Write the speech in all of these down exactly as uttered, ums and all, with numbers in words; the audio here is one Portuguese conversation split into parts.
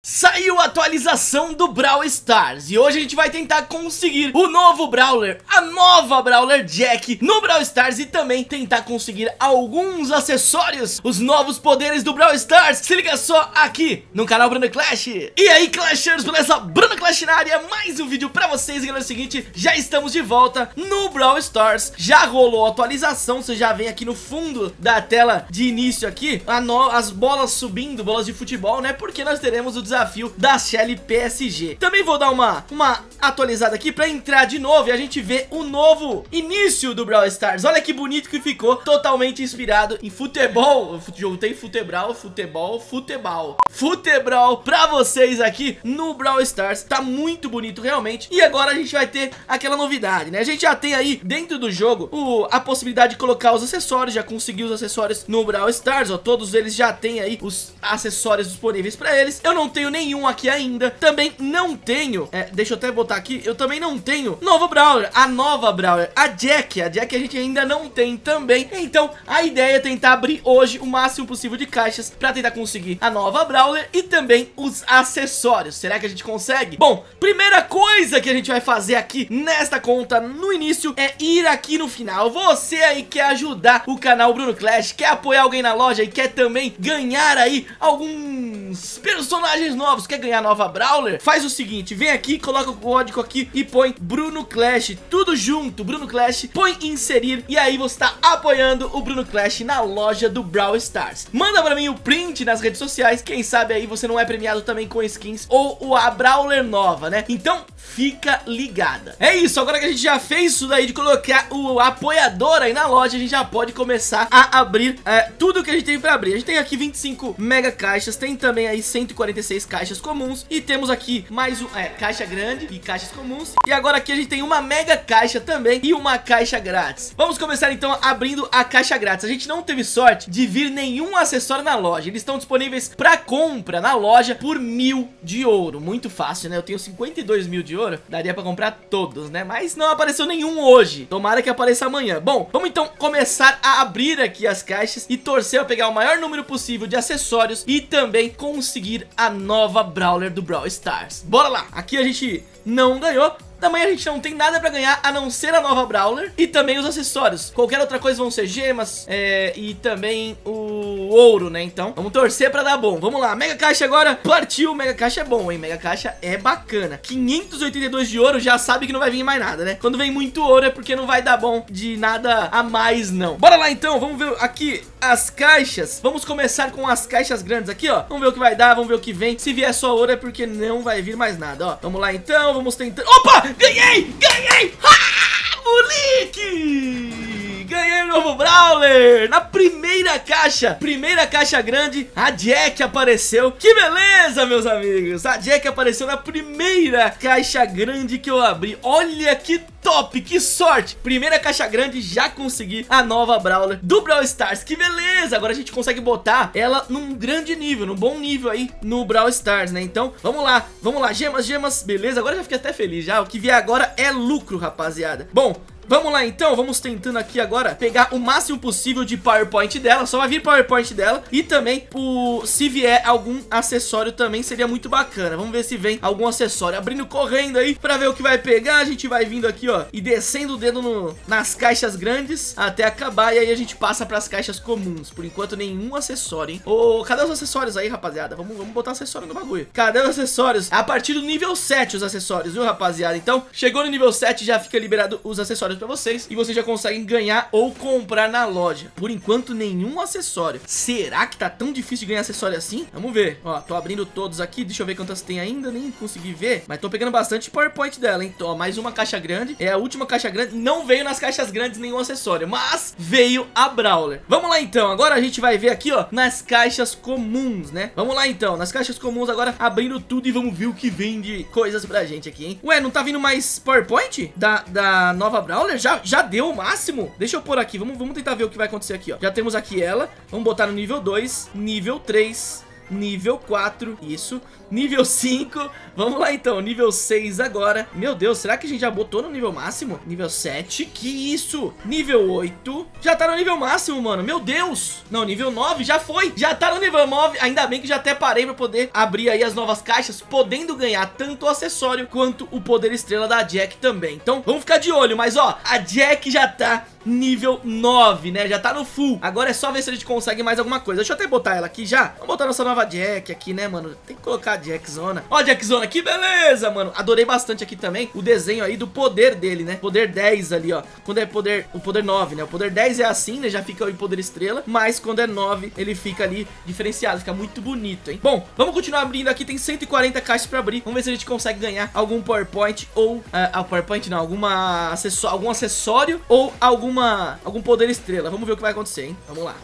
Saiu a atualização do Brawl Stars e hoje a gente vai tentar conseguir o novo Brawler, a nova Brawler Jack no Brawl Stars e também tentar conseguir alguns acessórios, os novos poderes do Brawl Stars. Se liga só aqui no canal Bruno Clash. E aí, Clashers, beleza? Bruno Clash na área, mais um vídeo pra vocês. E galera, é o seguinte, já estamos de volta no Brawl Stars, já rolou a atualização, você já vem aqui no fundo da tela de início aqui, a no... as bolas subindo, bolas de futebol, né? Porque nós teremos o desafio desafio da Shell P S G. Também vou dar uma, uma atualizada aqui pra entrar de novo e a gente ver o novo início do Brawl Stars. Olha que bonito que ficou, totalmente inspirado em futebol. Eu juntei futebral, futebol, futebol, futebral pra vocês aqui no Brawl Stars. Tá muito bonito realmente. E agora a gente vai ter aquela novidade, né? A gente já tem aí dentro do jogo o, a possibilidade de colocar os acessórios, já consegui os acessórios no Brawl Stars, ó. Todos eles já tem aí os acessórios disponíveis pra eles. Eu não tenho nenhum aqui ainda, também não tenho, é, deixa eu até botar aqui, eu também não tenho novo Brawler, a nova Brawler, a Jack, a Jack a gente ainda não tem também, então a ideia é tentar abrir hoje o máximo possível de caixas pra tentar conseguir a nova Brawler e também os acessórios. Será que a gente consegue? Bom, primeira coisa que a gente vai fazer aqui nesta conta no início é ir aqui no final. Você aí quer ajudar o canal Bruno Clash, quer apoiar alguém na loja e quer também ganhar aí alguns personagens novos, quer ganhar nova Brawler? Faz o seguinte, vem aqui, coloca o código aqui e põe Bruno Clash, tudo junto, Bruno Clash, põe inserir e aí você tá apoiando o Bruno Clash na loja do Brawl Stars. Manda pra mim o print nas redes sociais, quem sabe aí você não é premiado também com skins ou a Brawler nova, né? Então fica ligada. É isso, agora que a gente já fez isso daí de colocar o apoiador aí na loja, a gente já pode começar a abrir é, tudo que a gente tem pra abrir. A gente tem aqui vinte e cinco mega caixas, tem também aí cento e quarenta e seis caixas comuns e temos aqui mais um, é, caixa grande e caixas comuns. E agora aqui a gente tem uma mega caixa também e uma caixa grátis. Vamos começar então abrindo a caixa grátis. A gente não teve sorte de vir nenhum acessório na loja. Eles estão disponíveis para compra na loja por mil de ouro. Muito fácil, né? Eu tenho cinquenta e dois mil de ouro, daria para comprar todos, né? Mas não apareceu nenhum hoje. Tomara que apareça amanhã. Bom, vamos então começar a abrir aqui as caixas e torcer a pegar o maior número possível de acessórios e também conseguir a nova nova Brawler do Brawl Stars. Bora lá, aqui a gente não ganhou. Também a gente não tem nada pra ganhar a não ser a nova Brawler e também os acessórios. Qualquer outra coisa vão ser gemas é, e também o ouro, né? Então vamos torcer pra dar bom. Vamos lá, mega caixa agora. Partiu, mega caixa é bom, hein? Mega caixa é bacana. quinhentos e oitenta e dois de ouro, já sabe que não vai vir mais nada, né? Quando vem muito ouro é porque não vai dar bom de nada a mais, não. Bora lá então, vamos ver aqui as caixas. Vamos começar com as caixas grandes aqui, ó. Vamos ver o que vai dar, vamos ver o que vem. Se vier só ouro é porque não vai vir mais nada, ó. Vamos lá então, vamos tentar... Opa! Ganhei! Ganhei! Ah, moleque! Ganhei o novo Brawler! Na primeira caixa, primeira caixa grande, a Jack apareceu. Que beleza, meus amigos! A Jack apareceu na primeira caixa grande que eu abri. Olha que top, que sorte! Primeira caixa grande, já consegui a nova Brawler do Brawl Stars, que beleza! Agora a gente consegue botar ela num grande nível, num bom nível aí no Brawl Stars, né? Então, vamos lá, vamos lá, gemas, gemas, beleza? Agora eu já fiquei até feliz, já, o que vier agora é lucro, rapaziada. Bom... vamos lá então, vamos tentando aqui agora pegar o máximo possível de PowerPoint dela. Só vai vir PowerPoint dela e também o... se vier algum acessório também seria muito bacana. Vamos ver se vem algum acessório, abrindo correndo aí pra ver o que vai pegar. A gente vai vindo aqui, ó, e descendo o dedo no... nas caixas grandes até acabar. E aí a gente passa pras caixas comuns. Por enquanto nenhum acessório, hein? Ô, cadê os acessórios aí, rapaziada? Vamos, vamos botar acessório no bagulho. Cadê os acessórios? A partir do nível sete os acessórios, viu, rapaziada? Então, chegou no nível sete, já fica liberado os acessórios pra vocês e vocês já conseguem ganhar ou comprar na loja. Por enquanto nenhum acessório. Será que tá tão difícil de ganhar acessório assim? Vamos ver. Ó, tô abrindo todos aqui, deixa eu ver quantas tem ainda, nem consegui ver, mas tô pegando bastante PowerPoint dela, hein? Ó, mais uma caixa grande, é a última caixa grande. Não veio nas caixas grandes nenhum acessório, mas veio a Brawler. Vamos lá então, agora a gente vai ver aqui, ó, nas caixas comuns, né? Vamos lá então, nas caixas comuns agora, abrindo tudo e vamos ver o que vem de coisas pra gente aqui, hein? Ué, não tá vindo mais PowerPoint da, da nova Brawler? Já, já deu o máximo? Deixa eu pôr aqui, vamos, vamos tentar ver o que vai acontecer aqui, ó. Já temos aqui ela, vamos botar no nível dois, nível três... nível quatro, isso, nível cinco, vamos lá então, nível seis agora. Meu Deus, será que a gente já botou no nível máximo? Nível sete, que isso, nível oito, já tá no nível máximo, mano, meu Deus. Não, nível nove, já foi, já tá no nível nove, ainda bem que já até parei pra poder abrir aí as novas caixas, podendo ganhar tanto o acessório quanto o poder estrela da Jack também. Então, vamos ficar de olho, mas ó, a Jack já tá nível nove, né, já tá no full. Agora é só ver se a gente consegue mais alguma coisa. Deixa eu até botar ela aqui já, vamos botar nossa nova Jack aqui, né, mano, tem que colocar a Jack Zona. Ó, Jack Zona, que beleza, mano. Adorei bastante aqui também o desenho aí do poder dele, né, poder dez ali, ó. Quando é poder, o poder nove, né, o poder dez é assim, né, já fica em poder estrela, mas quando é nove, ele fica ali diferenciado, fica muito bonito, hein. Bom, vamos continuar abrindo aqui, tem cento e quarenta caixas pra abrir, vamos ver se a gente consegue ganhar algum PowerPoint ou, uh, ah, PowerPoint não, alguma, acessó algum acessório ou alguma algum poder estrela. Vamos ver o que vai acontecer, hein? Vamos lá.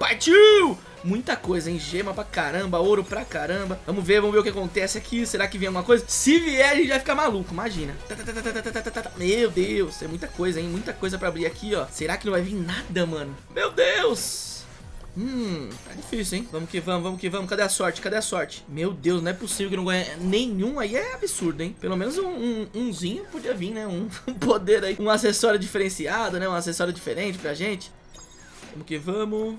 Partiu! Muita coisa, hein? Gema pra caramba, ouro pra caramba. Vamos ver, vamos ver o que acontece aqui. Será que vem alguma coisa? Se vier, a gente vai ficar maluco, imagina. Meu Deus, é muita coisa, hein? Muita coisa pra abrir aqui, ó. Será que não vai vir nada, mano? Meu Deus! Hum, tá difícil, hein? Vamos que vamos, vamos que vamos. Cadê a sorte? Cadê a sorte? Meu Deus, não é possível que não ganhe nenhum. Aí é absurdo, hein? Pelo menos um, um, umzinho podia vir, né? Um, um poder aí, um acessório diferenciado, né? Um acessório diferente pra gente. Vamos que vamos.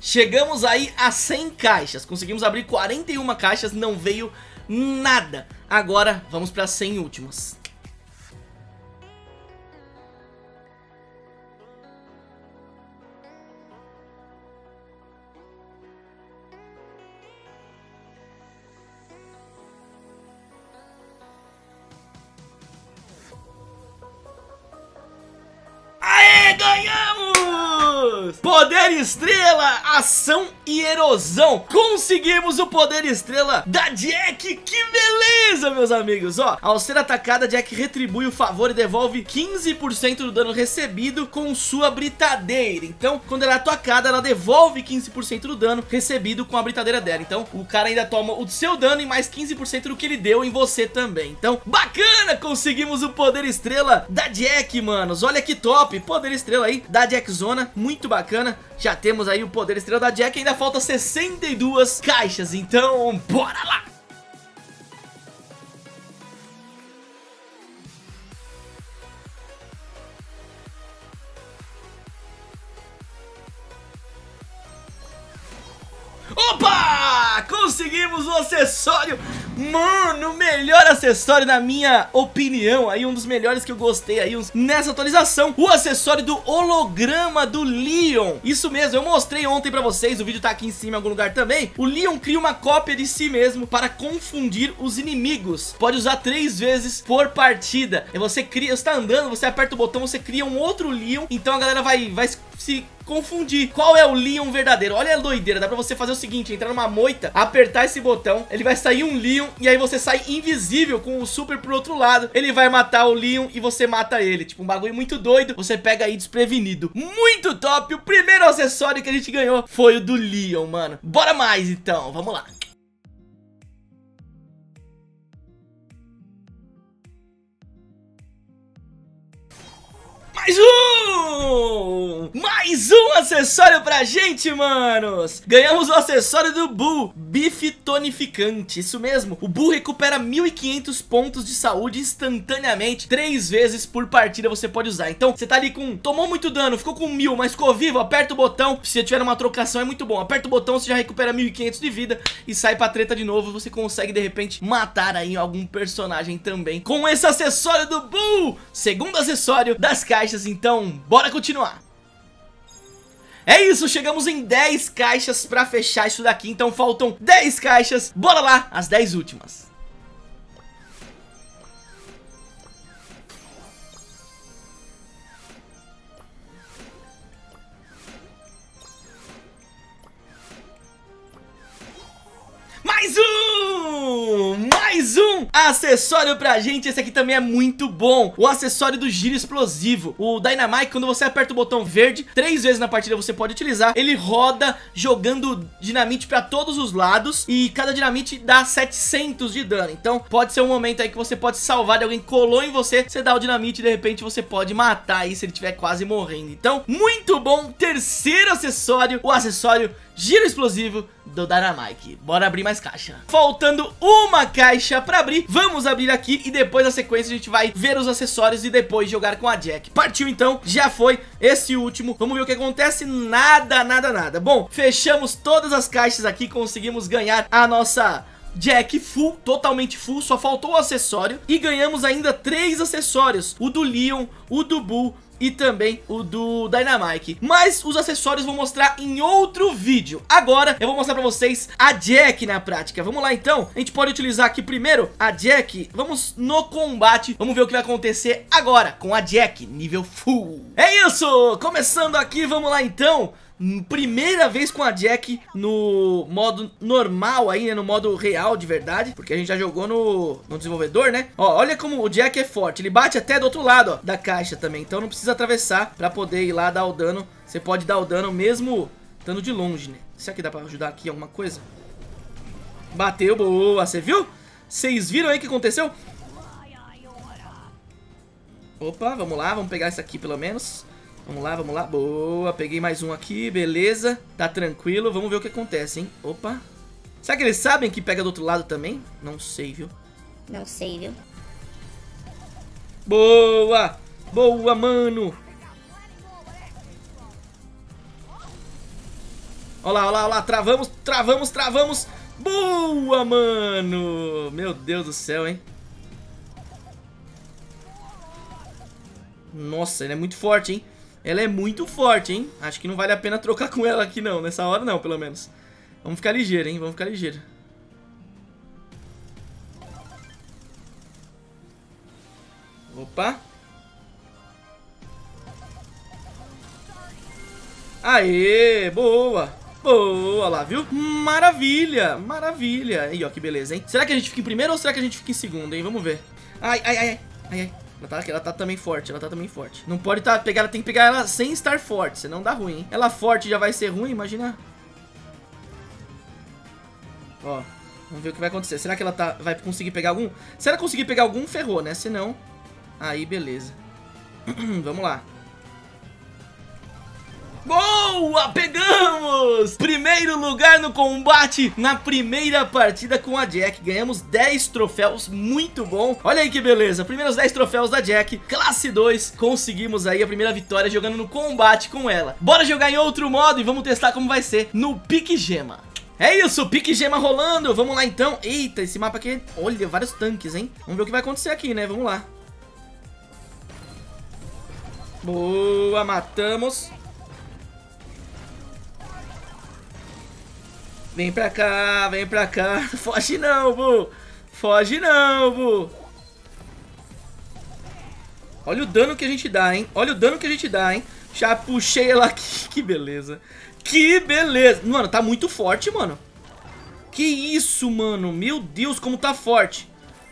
Chegamos aí a cem caixas. Conseguimos abrir quarenta e uma caixas, não veio nada. Agora vamos para cem últimas. Poder estrela, ação e erosão. Conseguimos o poder estrela da Jack. Que beleza, meus amigos. Ó, ao ser atacada, Jack retribui o favor e devolve quinze por cento do dano recebido com sua britadeira. Então, quando ela é atacada, ela devolve quinze por cento do dano recebido com a britadeira dela. Então, o cara ainda toma o seu dano e mais quinze por cento do que ele deu em você também. Então, bacana, conseguimos o poder estrela da Jack, manos. Olha que top, poder estrela aí da Jack Zona, muito bacana. Já temos aí o poder estrela da Jack. Ainda falta sessenta e duas caixas, então bora lá! Opa! Conseguimos o acessório! Mano, o melhor acessório na minha opinião, aí um dos melhores que eu gostei aí uns... nessa atualização, o acessório do holograma do Leon. Isso mesmo, eu mostrei ontem pra vocês, o vídeo tá aqui em cima em algum lugar também. O Leon cria uma cópia de si mesmo para confundir os inimigos. Pode usar três vezes por partida. Você cria, você tá andando, você aperta o botão, você cria um outro Leon. Então a galera vai, vai se confundir qual é o Leon verdadeiro. Olha a doideira, dá pra você fazer o seguinte, entrar numa moita, apertar esse botão, ele vai sair um Leon e aí você sai invisível com o super pro outro lado, ele vai matar o Leon e você mata ele, tipo um bagulho muito doido, você pega aí desprevenido. Muito top, o primeiro acessório que a gente ganhou foi o do Leon, mano. Bora mais então, vamos lá. Mais um! Mais um acessório pra gente, manos! Ganhamos o acessório do Bo, Bife Tonificante, isso mesmo. O Bo recupera mil e quinhentos pontos de saúde instantaneamente, três vezes por partida você pode usar. Então, você tá ali com... tomou muito dano, ficou com mil, mas ficou vivo, aperta o botão. Se tiver uma trocação é muito bom, aperta o botão, você já recupera mil e quinhentos de vida e sai pra treta de novo. Você consegue, de repente, matar aí algum personagem também com esse acessório do Bo, segundo acessório das caixas. Então, bora continuar. É isso, chegamos em dez caixas pra fechar isso daqui. Então faltam dez caixas, bora lá, as dez últimas. Mais um! Mais um! um acessório pra gente. Esse aqui também é muito bom, o acessório do Giro Explosivo. O Dynamike, quando você aperta o botão verde três vezes na partida, você pode utilizar. Ele roda jogando dinamite pra todos os lados e cada dinamite dá setecentos de dano. Então pode ser um momento aí que você pode salvar de alguém, colou em você, você dá o dinamite e de repente você pode matar aí se ele estiver quase morrendo. Então muito bom, terceiro acessório, o acessório Giro Explosivo do Dynamike. Bora abrir mais caixa. Faltando uma caixa pra abrir, vamos abrir aqui e depois na sequência a gente vai ver os acessórios e depois jogar com a Jack. Partiu então, já foi esse último. Vamos ver o que acontece. Nada, nada, nada. Bom, fechamos todas as caixas aqui, conseguimos ganhar a nossa Jack full, totalmente full, só faltou o acessório. E ganhamos ainda três acessórios, o do Leon, o do Bo e também o do Dynamike. Mas os acessórios vou mostrar em outro vídeo. Agora eu vou mostrar pra vocês a Jack na prática. Vamos lá então. A gente pode utilizar aqui primeiro a Jack. Vamos no combate. Vamos ver o que vai acontecer agora com a Jack nível full. É isso, começando aqui, vamos lá então. Primeira vez com a Jack no modo normal aí, né? No modo real de verdade, porque a gente já jogou no, no desenvolvedor, né? Ó, olha como o Jack é forte. Ele bate até do outro lado, ó, da caixa também. Então não precisa atravessar pra poder ir lá dar o dano. Você pode dar o dano mesmo estando de longe, né? Será que dá pra ajudar aqui alguma coisa? Bateu, boa. Você viu? Vocês viram aí o que aconteceu? Opa, vamos lá. Vamos pegar isso aqui pelo menos. Vamos lá, vamos lá, boa, peguei mais um aqui, beleza, tá tranquilo, vamos ver o que acontece, hein, opa. Será que eles sabem que pega do outro lado também? Não sei, viu? Não sei, viu? Boa, boa, mano. Olha lá, olha lá, olha lá, travamos, travamos, travamos, boa, mano, meu Deus do céu, hein. Nossa, ele é muito forte, hein. Ela é muito forte, hein? Acho que não vale a pena trocar com ela aqui não, nessa hora não, pelo menos. Vamos ficar ligeiro, hein? Vamos ficar ligeiro. Opa. Aê, boa. Boa lá, viu? Maravilha, maravilha. Aí, ó, que beleza, hein? Será que a gente fica em primeiro ou será que a gente fica em segundo, hein? Vamos ver. Ai, ai, ai, ai, ai. Ela tá, ela tá também forte, ela tá também forte. Não pode tá, pegar, ela tem que pegar ela sem estar forte, senão dá ruim, hein? Ela forte já vai ser ruim, imagina. Ó, vamos ver o que vai acontecer. Será que ela tá, vai conseguir pegar algum? Se ela conseguir pegar algum, ferrou, né? Se não, aí beleza. Vamos lá. Boa, pegamos! Primeiro lugar no combate na primeira partida com a Jack. Ganhamos dez troféus, muito bom. Olha aí que beleza, primeiros dez troféus da Jack, classe dois. Conseguimos aí a primeira vitória jogando no combate com ela. Bora jogar em outro modo e vamos testar como vai ser no pique gema. É isso, pique gema rolando, vamos lá então. Eita, esse mapa aqui, olha, vários tanques, hein? Vamos ver o que vai acontecer aqui, né? Vamos lá. Boa, matamos. Vem pra cá, vem pra cá. Foge não, Bo. Foge não, Bo. Olha o dano que a gente dá, hein. Olha o dano que a gente dá, hein. Já puxei ela aqui. Que beleza. Que beleza. Mano, tá muito forte, mano. Que isso, mano. Meu Deus, como tá forte.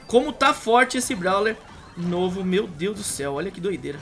Como tá forte esse Brawler novo. Meu Deus do céu. Olha que doideira.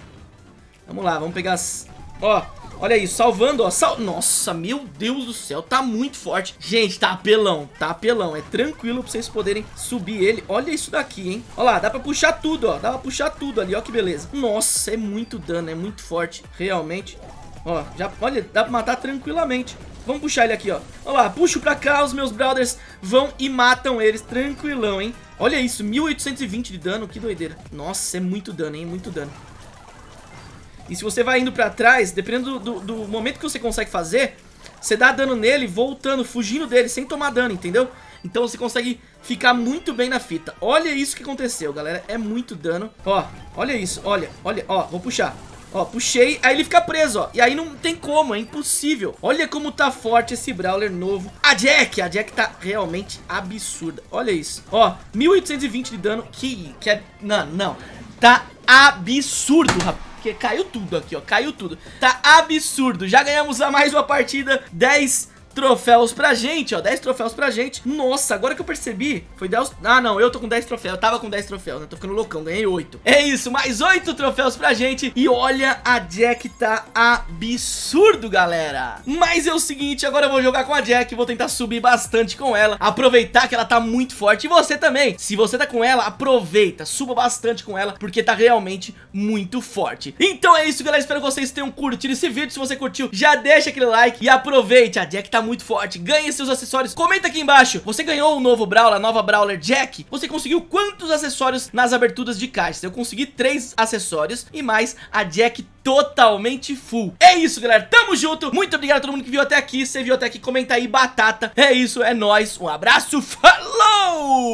Vamos lá, vamos pegar as... Ó, olha isso, salvando, ó, sal... Nossa, meu Deus do céu, tá muito forte. Gente, tá apelão, tá apelão. É tranquilo pra vocês poderem subir ele. Olha isso daqui, hein. Olha lá, dá pra puxar tudo, ó. Dá pra puxar tudo ali, ó, que beleza. Nossa, é muito dano, é muito forte. Realmente, ó, já, olha, dá pra matar tranquilamente. Vamos puxar ele aqui, ó. Olha lá, puxo pra cá, os meus brothers vão e matam eles. Tranquilão, hein. Olha isso, mil oitocentos e vinte de dano, que doideira. Nossa, é muito dano, hein, muito dano. E se você vai indo pra trás, dependendo do, do, do momento que você consegue fazer, você dá dano nele, voltando, fugindo dele, sem tomar dano, entendeu? Então você consegue ficar muito bem na fita. Olha isso que aconteceu, galera, é muito dano. Ó, olha isso, olha, olha, ó, vou puxar. Ó, puxei, aí ele fica preso, ó. E aí não tem como, é impossível. Olha como tá forte esse Brawler novo. A Jack, a Jack tá realmente absurda. Olha isso, ó, mil oitocentos e vinte de dano. Que, que é, não, não, tá absurdo, rapaz. Porque caiu tudo aqui, ó, caiu tudo. Tá absurdo, já ganhamos a mais uma partida, dez troféus pra gente, ó, dez troféus pra gente. Nossa, agora que eu percebi, foi dez... Ah, não, eu tô com dez troféus, eu tava com dez troféus, né? Tô ficando loucão, ganhei oito. É isso, mais oito troféus pra gente. E olha, a Jack tá absurdo, galera. Mas é o seguinte, agora eu vou jogar com a Jack, vou tentar subir bastante com ela, aproveitar que ela tá muito forte. E você também, se você tá com ela, aproveita, suba bastante com ela, porque tá realmente muito forte. Então é isso, galera, espero que vocês tenham curtido esse vídeo. Se você curtiu, já deixa aquele like e aproveite, a Jack tá muito forte, ganhe seus acessórios. Comenta aqui embaixo, você ganhou o novo Brawler, a nova Brawler Jack? Você conseguiu quantos acessórios nas aberturas de caixas? Eu consegui três acessórios e mais a Jack totalmente full. É isso, galera, tamo junto, muito obrigado a todo mundo que viu até aqui. Se você viu até aqui, comenta aí, batata. É isso, é nóis, um abraço, falou!